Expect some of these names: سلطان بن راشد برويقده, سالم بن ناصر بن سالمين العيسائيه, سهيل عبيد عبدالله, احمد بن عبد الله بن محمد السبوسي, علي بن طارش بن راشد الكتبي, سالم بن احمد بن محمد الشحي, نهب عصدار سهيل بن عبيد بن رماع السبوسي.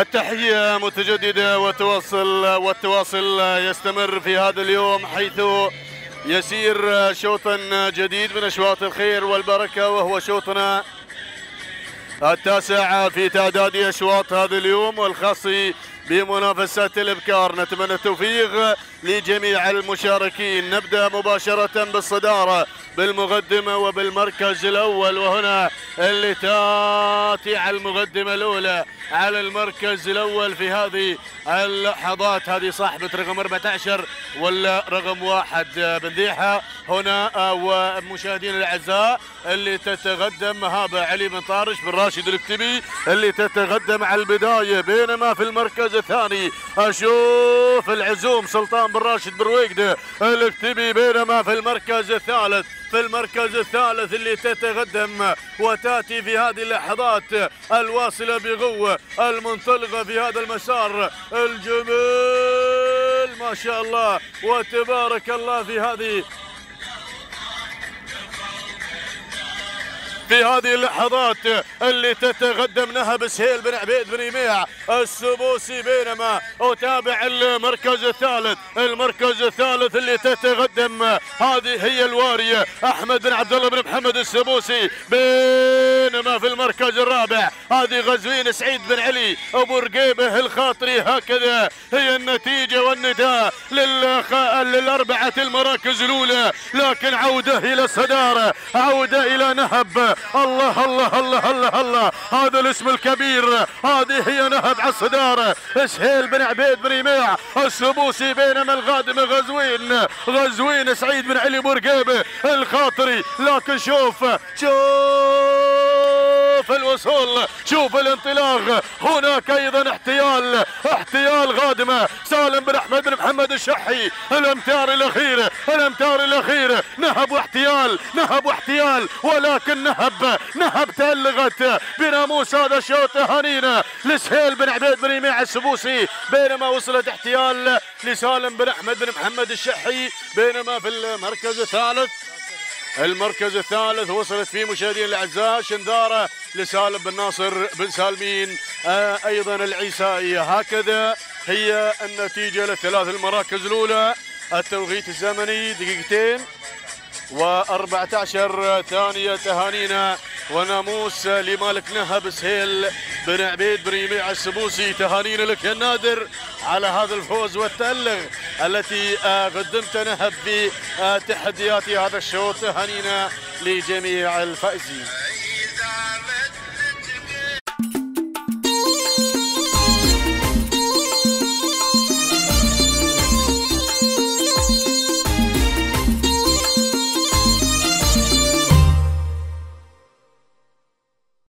التحية متجددة والتواصل يستمر في هذا اليوم حيث يسير شوطا جديد من أشواط الخير والبركة، وهو شوطنا التاسع في تعداد أشواط هذا اليوم والخاص بمنافسة الإبكار. نتمنى التوفيق لجميع المشاركين. نبدأ مباشرة بالصدارة بالمقدمة وبالمركز الأول، وهنا اللي تاتي على المقدمة الأولى على المركز الأول في هذه اللحظات، هذه صاحبة رقم 14 ولا رقم 1 بنديحة. هنا ومشاهدين الأعزاء اللي تتقدم مهابة علي بن طارش بن راشد الكتبي اللي تتقدم على البداية، بينما في المركز الثاني أشوف العزوم سلطان بن راشد برويقده الكتبي، بينما في المركز الثالث اللي تتقدم وتاتي في هذه اللحظات الواصلة بقوة المنطلقة في هذا المسار الجميل ما شاء الله وتبارك الله في هذه اللحظات اللي تتقدم نهب سهيل بن عبيد بن رماع السبوسي، بينما اتابع المركز الثالث اللي تتقدم هذه هي الواريه احمد بن عبد الله بن محمد السبوسي، بينما في المركز الرابع هذه غزوين سعيد بن علي برقيبه الخاطري. هكذا هي النتيجه والنداء للاربعه المراكز الاولى، لكن عوده الى الصداره، عوده الى نهب. الله الله الله الله الله، هذا الاسم الكبير، هذه هي نهب عصدار سهيل بن عبيد بن رماع السبوسي، بينما القادمه غزوين سعيد بن علي برقيبه الخاطري. لكن شوف الوصول، شوف الانطلاق. هناك ايضا احتيال قادمه سالم بن احمد بن محمد الشحي. الامتار الاخير نهب واحتيال ولكن نهب تألقت بناموس هذا الشوط. هنينا لسهيل بن عبيد بن رماع السبوسي، بينما وصلت احتيال لسالم بن احمد بن محمد الشحي، بينما في المركز الثالث وصلت فيه مشاهدين الاعزاء شنداره لسالم بن ناصر بن سالمين ايضا العيسائيه. هكذا هي النتيجه للثلاث المراكز الاولى. التوقيت الزمني دقيقتين و14 ثانية. تهانينا وناموس لمالك نهب سهيل بن عبيد بن رماع السبوسي. تهانينا لك يا نادر على هذا الفوز والتألق التي قدمت نهب بتحديات هذا الشوط. تهانينا لجميع الفائزين.